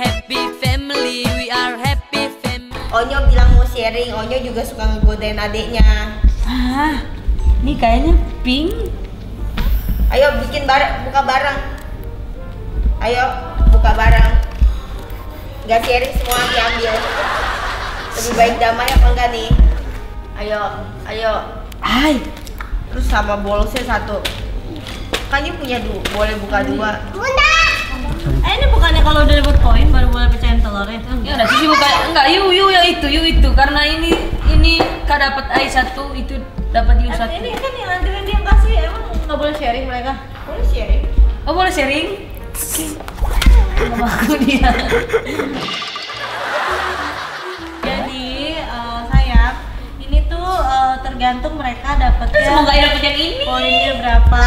happy family, we are happy family. Onyo bilang mau sharing, Onyo juga suka ngegodain adiknya. Hah? Ini kayaknya pink. Ayo bikin barang, buka barang. Ayo buka barang. Gak sharing semua diambil. Lebih baik damai apa enggak nih? Ayo, ayo. Hai. Terus sama bolosnya satu. Makanya punya dua, boleh buka dua. Bunda. Ini bukannya kalau udah dapat koin baru boleh pecahin telurnya? Ya udah sih buka. Enggak, yuk itu karena ini Kak dapat ai satu, itu dapat Yu satu. Ini kan yang antrian dia kasih, emang nggak boleh sharing mereka? Boleh sharing. Oh boleh sharing? Nggak mau dia. Tergantung mereka dapetnya. Semoga ya dapet yang ini. Poinnya berapa?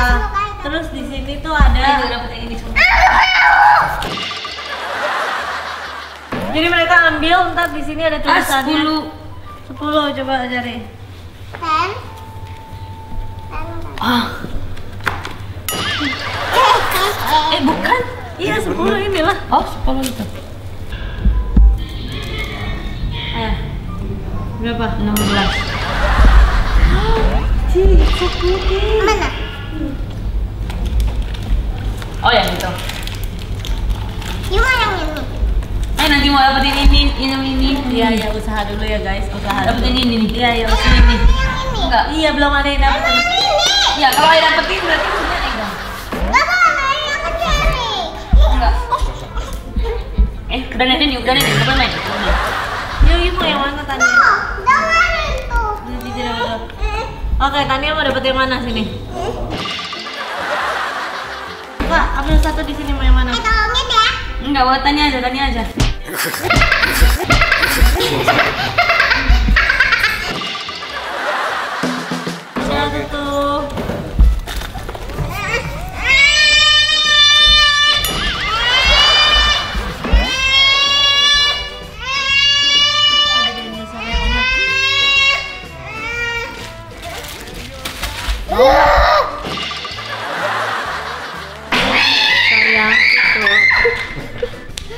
Terus di sini tuh ada. Dapet yang ini semua. Jadi mereka ambil, ntar di sini ada tulisannya. 10 coba cari. 10. Ah. Bukan? Iya 10 inilah. Oh 10 itu. Berapa? 16. Mana? Oh yang itu. Cuma yang ini. Nanti mau dapetin ini. Iya ya, usaha dulu ya guys, usaha. Dapetin ini. Iya ya, usaha ini. Enggak. Iya belum ada yang dapetin. Iya kalau ada dapetin berarti punya Ega. Enggak boleh, aku cari. Enggak. Udah nenek nih, coba main. Yuk mau yang mana tadi? Oke, Tania mau dapet yang mana sini? Enggak, ambil satu di sini mau yang mana? Tolongin ya. Enggak, buat Tania aja. Satu tuh.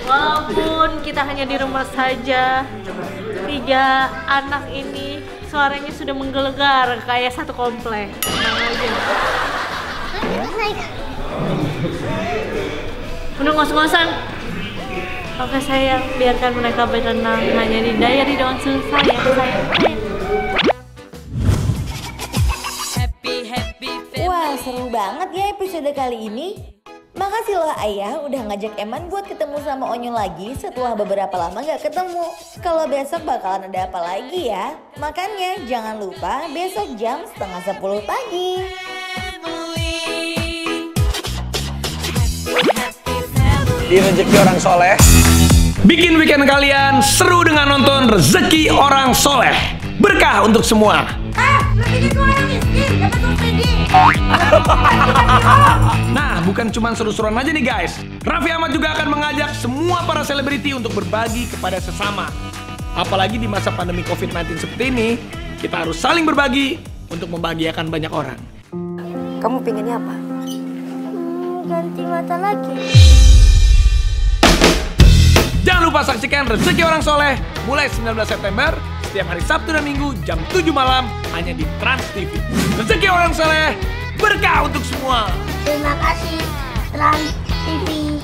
Walaupun kita hanya di rumah saja, tiga anak ini suaranya sudah menggelegar kayak satu komplek. Udah ngos-ngosan. Oke sayang, biarkan mereka berenang hanya di diary doang susah ya sayang. Seru banget ya episode kali ini. Makasih loh ayah udah ngajak Eman buat ketemu sama Onyo lagi setelah beberapa lama gak ketemu. Kalau besok bakalan ada apa lagi ya? Makanya jangan lupa besok jam 9:30 pagi. Di Rezeki Orang Soleh, bikin weekend kalian seru dengan nonton Rezeki Orang Soleh. Berkah untuk semua. Rezeki itu orang miskin, dapat subsidi. Nah, bukan cuma seru-seruan aja nih guys. Raffi Ahmad juga akan mengajak semua para selebriti untuk berbagi kepada sesama. Apalagi di masa pandemi COVID-19 seperti ini, kita harus saling berbagi untuk membahagiakan banyak orang. Kamu pinginnya apa? Ganti mata lagi. Jangan lupa saksikan Rezeki Orang Soleh mulai 19 September. Setiap hari Sabtu dan Minggu jam 7 malam hanya di TransTV. Rezeki Orang Soleh, berkah untuk semua. Terima kasih TransTV.